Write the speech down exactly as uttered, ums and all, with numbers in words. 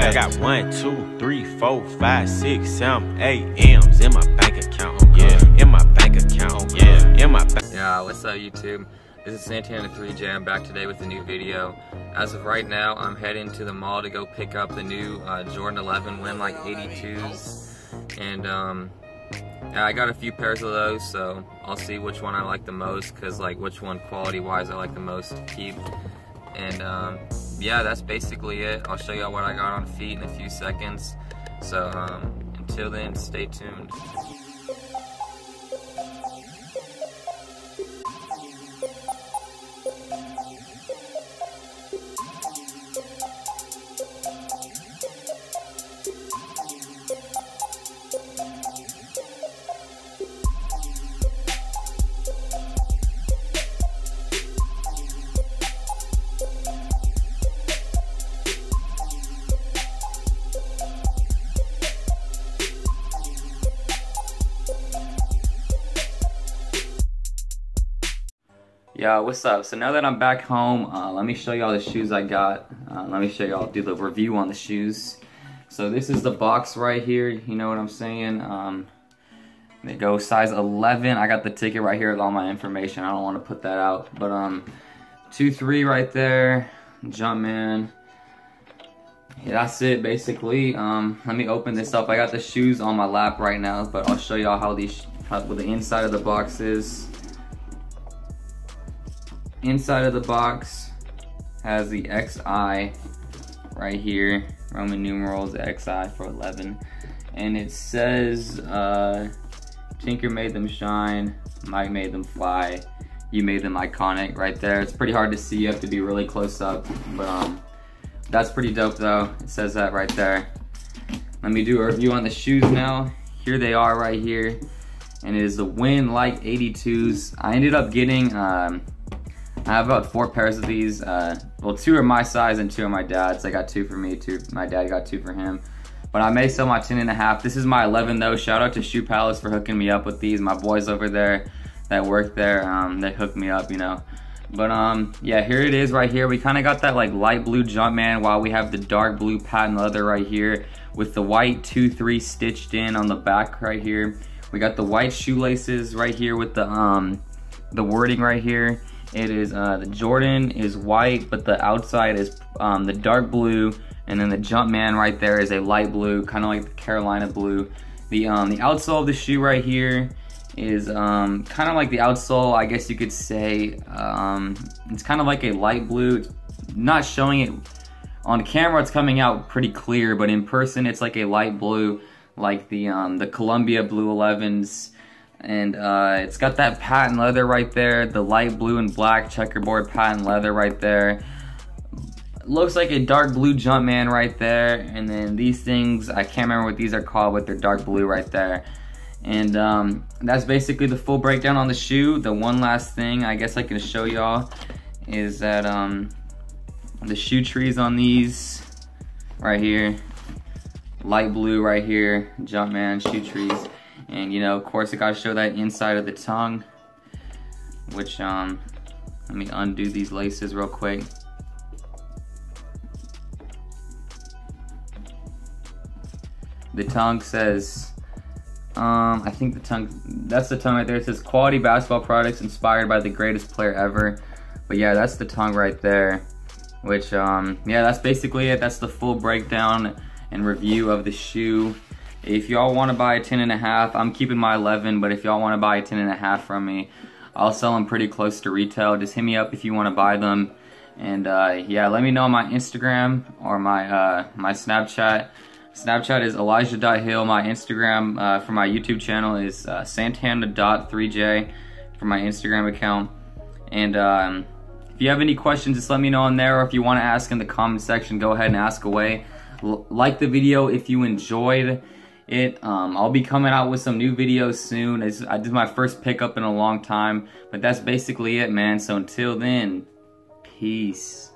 I got one, two, three, four, five, six, seven, eight M's in my bank account. Yeah, in my bank account. Yeah, in my bank. Yeah, what's up, YouTube? This is Santana three J. I'm back today with a new video. As of right now, I'm heading to the mall to go pick up the new uh, Jordan eleven Win Like eighty-twos, and um, I got a few pairs of those, so I'll see which one I like the most, cause like which one quality-wise I like the most to keep. And um, yeah, that's basically it. I'll show y'all what I got on feet in a few seconds. So um, until then, stay tuned. Yeah, what's up? So now that I'm back home, uh, let me show y'all the shoes I got. Uh, let me show y'all, do the review on the shoes. So this is the box right here, you know what I'm saying? Um, they go size eleven. I got the ticket right here with all my information. I don't want to put that out. But um, two three right there, Jumpman. Yeah, that's it basically. Um, let me open this up. I got the shoes on my lap right now, but I'll show y'all how these, how the inside of the box is. Inside of the box has the X I right here, Roman numerals X I for eleven, and it says uh, Tinker made them shine, Mike made them fly, you made them iconic right there. It's pretty hard to see, you have to be really close up, but um, that's pretty dope though, it says that right there. Let me do a review on the shoes now. Here they are right here, and it is the Win Like eighty-twos. I ended up getting um, I have about four pairs of these. Uh, well, two are my size and two are my dad's. I got two for me, two my dad got two for him. But I may sell my ten and a half. This is my eleven though. Shout out to Shoe Palace for hooking me up with these. My boys over there that work there, um, they hooked me up, you know. But um, yeah, here it is right here. We kind of got that like light blue Jumpman while we have the dark blue patent leather right here with the white two three stitched in on the back right here. We got the white shoelaces right here with the um, the wording right here. It is, uh, the Jordan is white, but the outside is um, the dark blue, and then the Jumpman right there is a light blue, kind of like the Carolina blue. The um, the outsole of the shoe right here is um, kind of like the outsole, I guess you could say. Um, it's kind of like a light blue. It's not showing it on camera, it's coming out pretty clear, but in person it's like a light blue, like the, um, the Columbia Blue eleven s. And uh, it's got that patent leather right there, the light blue and black checkerboard patent leather right there. Looks like a dark blue Jumpman right there. And then these things, I can't remember what these are called, but they're dark blue right there. And um, that's basically the full breakdown on the shoe. The one last thing I guess I can show y'all is that um, the shoe trees on these right here, light blue right here, Jumpman, shoe trees. And you know, of course, I gotta show that inside of the tongue, which, um, let me undo these laces real quick. The tongue says, um, I think the tongue, that's the tongue right there. It says, quality basketball products inspired by the greatest player ever. But yeah, that's the tongue right there, which, um, yeah, that's basically it. That's the full breakdown and review of the shoe. If y'all want to buy a ten and a half, I'm keeping my eleven, but if y'all want to buy a ten and a half from me, I'll sell them pretty close to retail. Just hit me up if you want to buy them. And uh, yeah, let me know on my Instagram or my uh, my Snapchat. Snapchat is Elijah Hill. My Instagram uh, for my YouTube channel is uh, Santana three J for my Instagram account. And um, if you have any questions, just let me know on there, or if you want to ask in the comment section, go ahead and ask away. L like the video if you enjoyed it. um I'll be coming out with some new videos soon. It's, I did my first pickup in a long time, but that's basically it, man. So until then, peace.